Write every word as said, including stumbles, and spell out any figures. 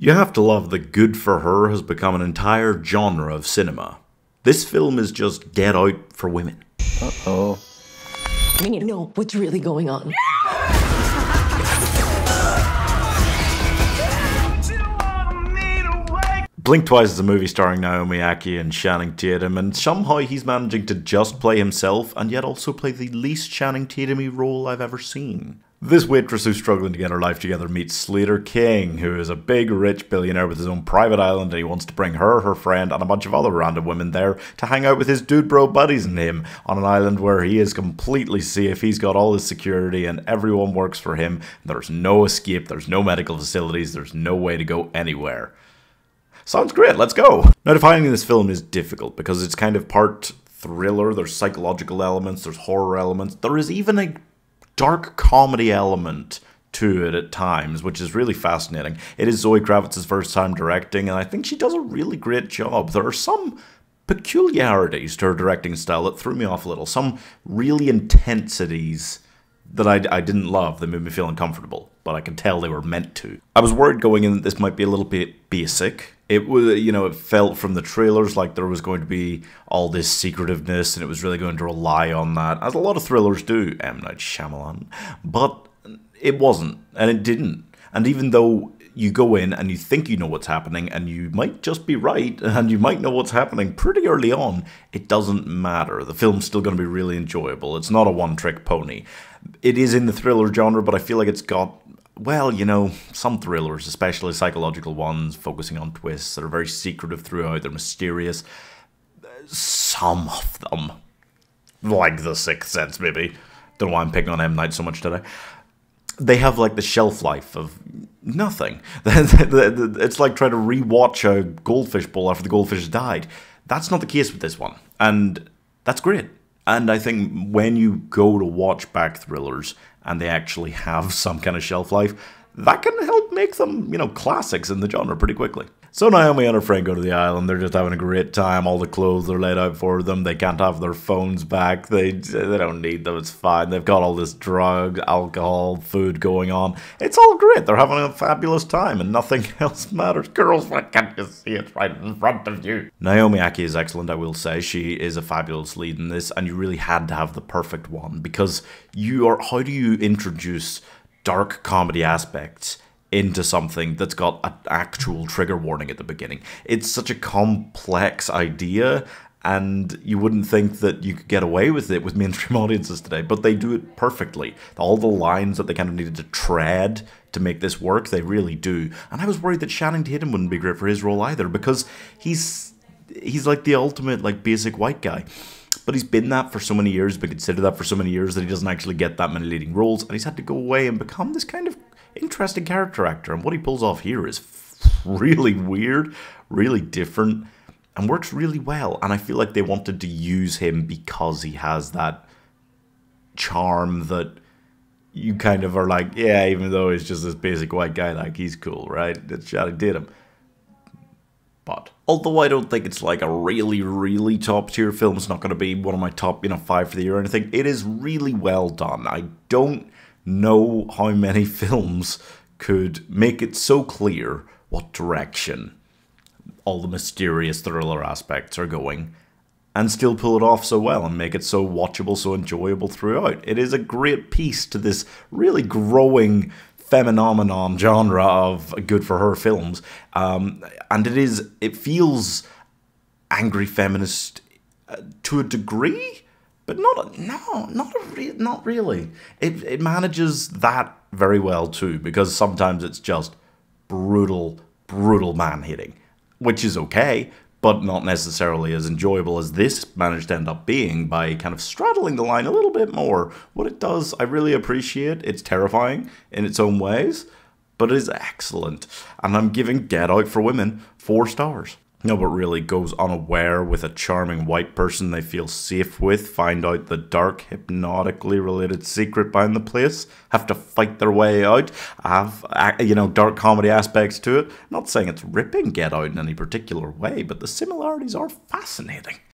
You have to love that good for her has become an entire genre of cinema. This film is just Get Out for women. Uh-oh. We need to know what's really going on. Blink Twice is a movie starring Naomi Ackie and Channing Tatum, and somehow he's managing to just play himself and yet also play the least Channing Tatum-y role I've ever seen. This waitress who's struggling to get her life together meets Slater King, who is a big rich billionaire with his own private island, and he wants to bring her, her friend, and a bunch of other random women there to hang out with his dude bro buddies and him on an island where he is completely safe. He's got all his security and everyone works for him. There's no escape, there's no medical facilities, there's no way to go anywhere. Sounds great, let's go! Now, defining this film is difficult because it's kind of part thriller, there's psychological elements, there's horror elements, there is even a dark comedy element to it at times, which is really fascinating. It is Zoe Kravitz's first time directing, and I think she does a really great job. There are some peculiarities to her directing style that threw me off a little, some really intensities that I, I didn't love, that made me feel uncomfortable, but I could tell they were meant to. I was worried going in that this might be a little bit basic. It was, you know, it felt from the trailers like there was going to be all this secretiveness and it was really going to rely on that, as a lot of thrillers do, M. Night Shyamalan. But it wasn't, and it didn't. And even though you go in and you think you know what's happening and you might just be right and you might know what's happening pretty early on, it doesn't matter. The film's still going to be really enjoyable. It's not a one-trick pony. It is in the thriller genre, but I feel like it's got... well, you know, some thrillers, especially psychological ones, focusing on twists that are very secretive throughout, they're mysterious. Some of them. Like The Sixth Sense, maybe. Don't know why I'm picking on M. Night so much today. They have, like, the shelf life of nothing. It's like trying to re-watch a goldfish bowl after the goldfish has died. That's not the case with this one. And that's great. And I think when you go to watch back thrillers and they actually have some kind of shelf life, that can help make them, you know, classics in the genre pretty quickly. So Naomi and her friend go to the island, they're just having a great time, all the clothes are laid out for them, they can't have their phones back, they, they don't need them, it's fine, they've got all this drug, alcohol, food going on, it's all great, they're having a fabulous time and nothing else matters. Girls, why can't you see it right in front of you? Naomi Ackie is excellent, I will say, she is a fabulous lead in this, and you really had to have the perfect one, because you are, how do you introduce dark comedy aspects into something that's got an actual trigger warning at the beginning? It's such a complex idea, and you wouldn't think that you could get away with it with mainstream audiences today, but they do it perfectly. All the lines that they kind of needed to tread to make this work, they really do. And I was worried that Channing Tatum wouldn't be great for his role either, because he's he's like the ultimate like basic white guy. But he's been that for so many years, been considered that for so many years, that he doesn't actually get that many leading roles, and he's had to go away and become this kind of interesting character actor, and what he pulls off here is really weird, really different, and works really well. And I feel like they wanted to use him because he has that charm that you kind of are like, yeah, even though he's just this basic white guy, like, he's cool, right? That's how I did him. But although I don't think it's like a really, really top tier film, it's not going to be one of my top, you know, five for the year or anything, it is really well done. I don't know how many films could make it so clear what direction all the mysterious thriller aspects are going and still pull it off so well and make it so watchable, so enjoyable throughout. It is a great piece to this really growing phenomenon genre of good for her films, um, and it is it feels angry feminist uh, to a degree. But not a, no, not a re not really. It it manages that very well too, because sometimes it's just brutal, brutal man hitting, which is okay, but not necessarily as enjoyable as this managed to end up being by kind of straddling the line a little bit more. What it does, I really appreciate. It's terrifying in its own ways, but it is excellent, and I'm giving Get Out for Women four stars. No, but really goes unaware with a charming white person they feel safe with, find out the dark, hypnotically related secret behind the place, have to fight their way out, have, you know, dark comedy aspects to it. I'm not saying it's ripping Get Out in any particular way, but the similarities are fascinating.